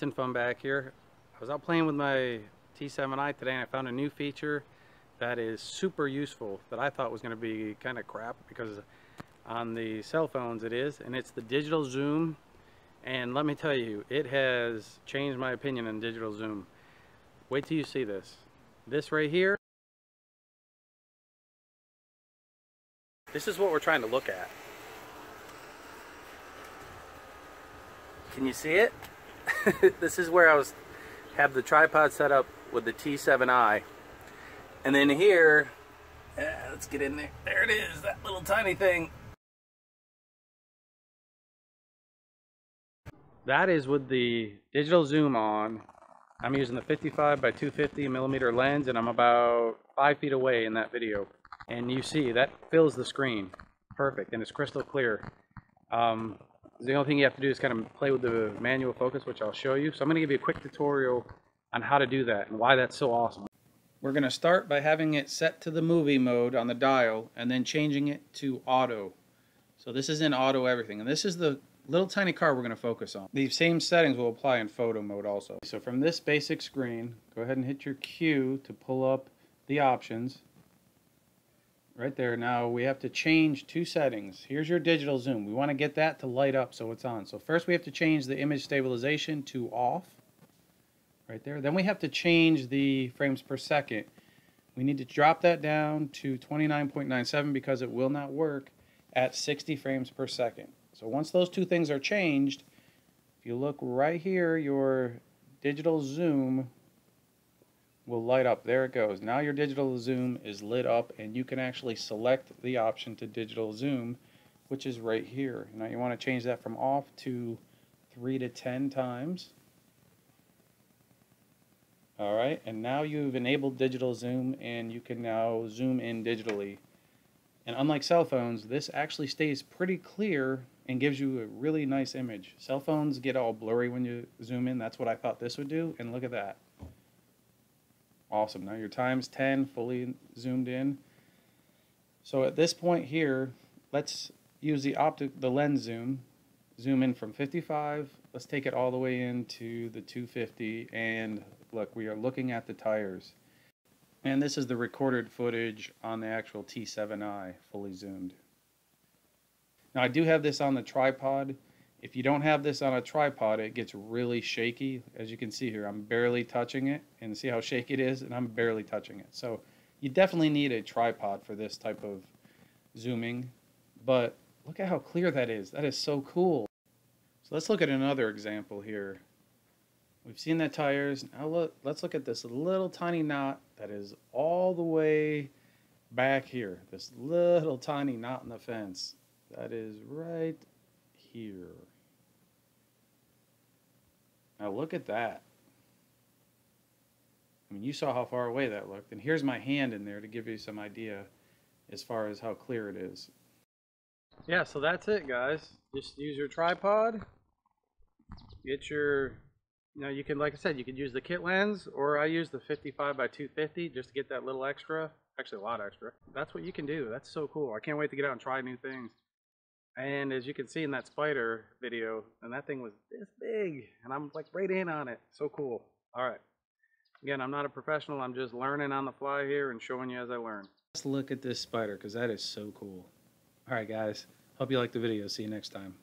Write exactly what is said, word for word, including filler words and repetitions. It's Fun back here. I was out playing with my T seven i today and I found a new feature that is super useful that I thought was going to be kind of crap because on the cell phones it is, and it's the digital zoom. And let me tell you, it has changed my opinion on digital zoom. Wait till you see this. This right here. This is what we're trying to look at. Can you see it? This is where I was have the tripod set up with the T seven i, and then here, uh, let's get in there. There it is, that little tiny thing. That is with the digital zoom on. I'm using the fifty-five by two fifty millimeter lens, and I'm about five feet away in that video. And you see that fills the screen perfect, and it's crystal clear. Um, The only thing you have to do is kind of play with the manual focus, which I'll show you. So I'm going to give you a quick tutorial on how to do that and why that's so awesome. We're going to start by having it set to the movie mode on the dial and then changing it to auto. So this is in auto everything. And this is the little tiny car we're going to focus on. These same settings will apply in photo mode also. So from this basic screen, go ahead and hit your Q to pull up the options. Right there. Now we have to change two settings. Here's your digital zoom. We want to get that to light up so it's on. So first we have to change the image stabilization to off. Right there. Then we have to change the frames per second. We need to drop that down to twenty-nine point nine seven because it will not work at sixty frames per second. So once those two things are changed, if you look right here, your digital zoom will light up. There it goes. Now your digital zoom is lit up, and you can actually select the option to digital zoom, which is right here. Now you want to change that from off to three to ten times. Alright, and now you've enabled digital zoom, and you can now zoom in digitally. And unlike cell phones, this actually stays pretty clear and gives you a really nice image. Cell phones get all blurry when you zoom in. That's what I thought this would do, and look at that. Awesome. Now your time's ten, fully zoomed in. So at this point here, let's use the optic, the lens zoom, zoom in from fifty-five. Let's take it all the way into the two fifty, and look, we are looking at the tires. And this is the recorded footage on the actual T seven i, fully zoomed. Now I do have this on the tripod. If you don't have this on a tripod, it gets really shaky. As you can see here, I'm barely touching it, and see how shaky it is, and I'm barely touching it. So you definitely need a tripod for this type of zooming, but look at how clear that is. That is so cool. So let's look at another example here. We've seen the tires. Now look, let's look at this little tiny knot that is all the way back here. This little tiny knot in the fence. That is right here. Now look at that. I mean, you saw how far away that looked, and here's my hand in there to give you some idea as far as how clear it is. Yeah, so that's it, guys. Just use your tripod. Get your, you know, you can, like I said, you could use the kit lens, or I use the fifty-five by two fifty just to get that little extra, actually a lot extra. That's what you can do. That's so cool. I can't wait to get out and try new things. And as you can see in that spider video, and that thing was this big, and I'm like right in on it. So cool. All right. Again, I'm not a professional. I'm just learning on the fly here and showing you as I learn. Let's look at this spider because that is so cool. All right, guys. Hope you liked the video. See you next time.